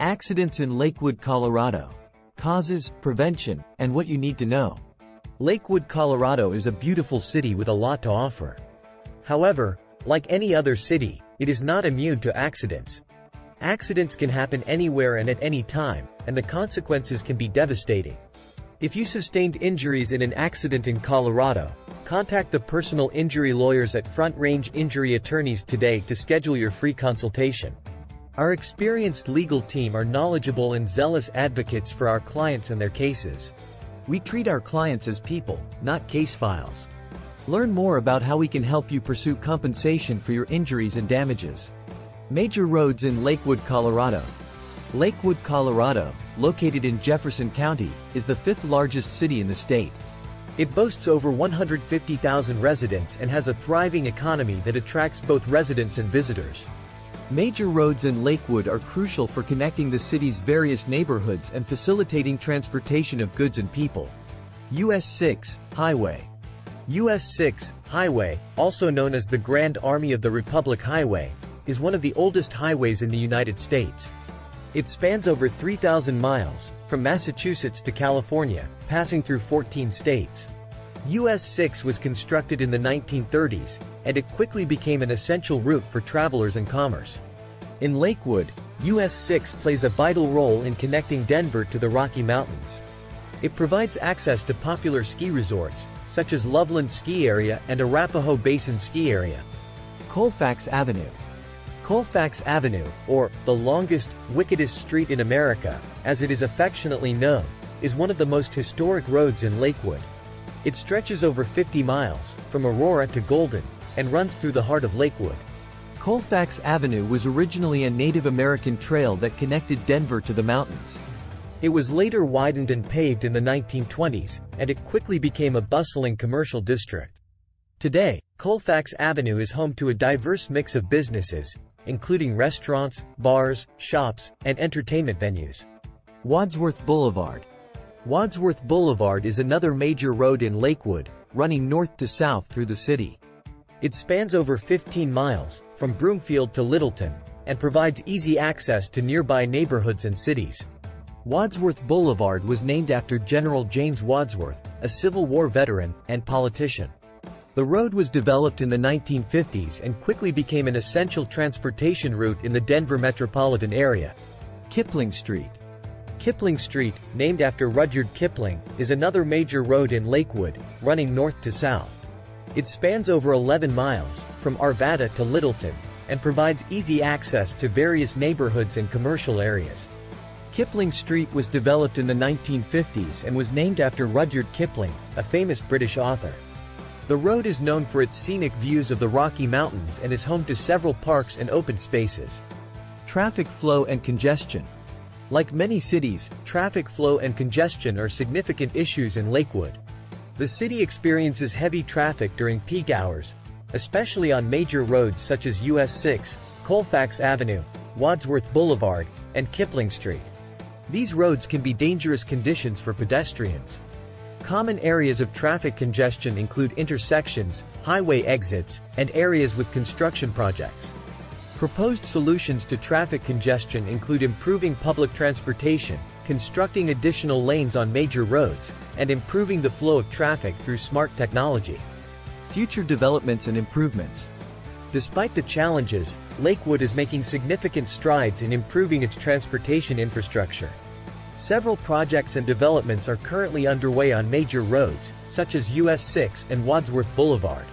Accidents in Lakewood, Colorado. Causes, prevention, and what you need to know. Lakewood, Colorado is a beautiful city with a lot to offer. However, like any other city, it is not immune to accidents. Accidents can happen anywhere and at any time, and the consequences can be devastating. If you sustained injuries in an accident in Colorado, contact the personal injury lawyers at Front Range Injury Attorneys today to schedule your free consultation. Our experienced legal team are knowledgeable and zealous advocates for our clients and their cases. We treat our clients as people, not case files. Learn more about how we can help you pursue compensation for your injuries and damages. Major roads in Lakewood, Colorado. Lakewood, Colorado, located in Jefferson County, is the fifth largest city in the state. It boasts over 150,000 residents and has a thriving economy that attracts both residents and visitors. Major roads in Lakewood are crucial for connecting the city's various neighborhoods and facilitating transportation of goods and people. US 6 Highway. US 6 Highway, also known as the Grand Army of the Republic Highway, is one of the oldest highways in the United States. It spans over 3,000 miles, from Massachusetts to California, passing through 14 states. US 6 was constructed in the 1930s, and it quickly became an essential route for travelers and commerce. In Lakewood, US 6 plays a vital role in connecting Denver to the Rocky Mountains. It provides access to popular ski resorts, such as Loveland Ski Area and Arapahoe Basin Ski Area. Colfax Avenue. Colfax Avenue, or the longest, wickedest street in America, as it is affectionately known, is one of the most historic roads in Lakewood. It stretches over 50 miles, from Aurora to Golden, and runs through the heart of Lakewood. Colfax Avenue was originally a Native American trail that connected Denver to the mountains. It was later widened and paved in the 1920s, and it quickly became a bustling commercial district. Today, Colfax Avenue is home to a diverse mix of businesses, including restaurants, bars, shops, and entertainment venues. Wadsworth Boulevard. Wadsworth Boulevard is another major road in Lakewood, running north to south through the city. It spans over 15 miles, from Broomfield to Littleton, and provides easy access to nearby neighborhoods and cities. Wadsworth Boulevard was named after General James Wadsworth, a Civil War veteran and politician. The road was developed in the 1950s and quickly became an essential transportation route in the Denver metropolitan area. Kipling Street. Kipling Street, named after Rudyard Kipling, is another major road in Lakewood, running north to south. It spans over 11 miles, from Arvada to Littleton, and provides easy access to various neighborhoods and commercial areas. Kipling Street was developed in the 1950s and was named after Rudyard Kipling, a famous British author. The road is known for its scenic views of the Rocky Mountains and is home to several parks and open spaces. Traffic flow and congestion. Like many cities, traffic flow and congestion are significant issues in Lakewood. The city experiences heavy traffic during peak hours, especially on major roads such as US 6, Colfax Avenue, Wadsworth Boulevard, and Kipling Street. These roads can be dangerous conditions for pedestrians. Common areas of traffic congestion include intersections, highway exits, and areas with construction projects. Proposed solutions to traffic congestion include improving public transportation, constructing additional lanes on major roads, and improving the flow of traffic through smart technology. Future developments and improvements. Despite the challenges, Lakewood is making significant strides in improving its transportation infrastructure. Several projects and developments are currently underway on major roads, such as US 6 and Wadsworth Boulevard.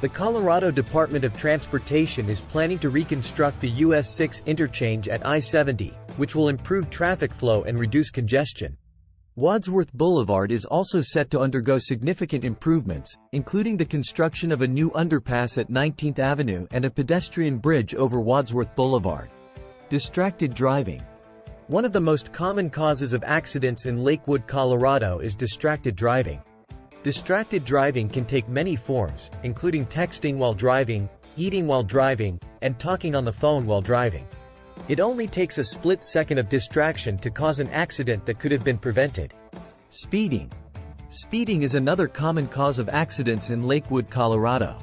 The Colorado Department of Transportation is planning to reconstruct the US 6 interchange at I-70, which will improve traffic flow and reduce congestion. Wadsworth Boulevard is also set to undergo significant improvements, including the construction of a new underpass at 19th Avenue and a pedestrian bridge over Wadsworth Boulevard. Distracted driving. One of the most common causes of accidents in Lakewood, Colorado is distracted driving. Distracted driving can take many forms, including texting while driving, eating while driving, and talking on the phone while driving. It only takes a split second of distraction to cause an accident that could have been prevented. Speeding. Speeding is another common cause of accidents in Lakewood, Colorado.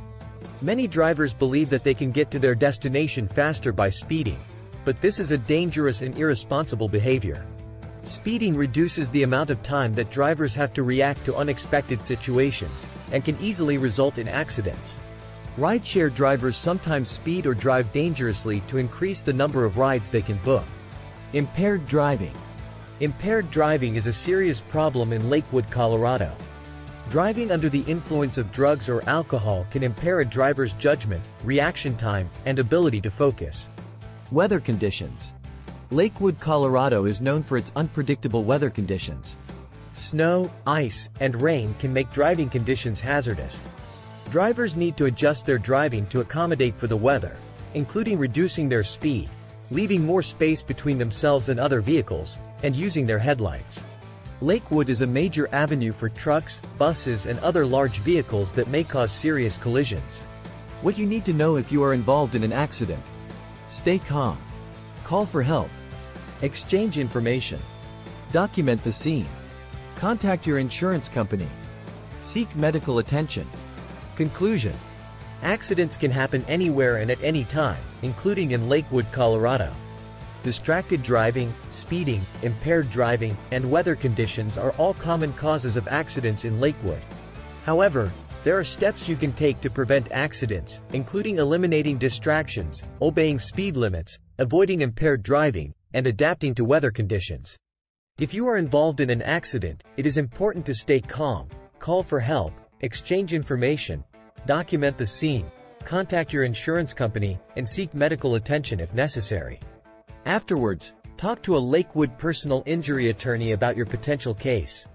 Many drivers believe that they can get to their destination faster by speeding. but this is a dangerous and irresponsible behavior. Speeding reduces the amount of time that drivers have to react to unexpected situations, and can easily result in accidents. Rideshare drivers sometimes speed or drive dangerously to increase the number of rides they can book. Impaired driving. Impaired driving is a serious problem in Lakewood, Colorado. Driving under the influence of drugs or alcohol can impair a driver's judgment, reaction time, and ability to focus. Weather conditions. Lakewood, Colorado is known for its unpredictable weather conditions. Snow, ice, and rain can make driving conditions hazardous. Drivers need to adjust their driving to accommodate for the weather, including reducing their speed, leaving more space between themselves and other vehicles, and using their headlights. Lakewood is a major avenue for trucks, buses, and other large vehicles that may cause serious collisions. What you need to know if you are involved in an accident. Stay calm. Call for help. Exchange information. Document the scene. Contact your insurance company. Seek medical attention. Conclusion. Accidents can happen anywhere and at any time, including in Lakewood, Colorado. Distracted driving, speeding, impaired driving, and weather conditions are all common causes of accidents in Lakewood. However, there are steps you can take to prevent accidents, including eliminating distractions, obeying speed limits, avoiding impaired driving, and adapting to weather conditions. If you are involved in an accident, it is important to stay calm, call for help, exchange information, document the scene, contact your insurance company, and seek medical attention if necessary. Afterwards, talk to a Lakewood personal injury attorney about your potential case.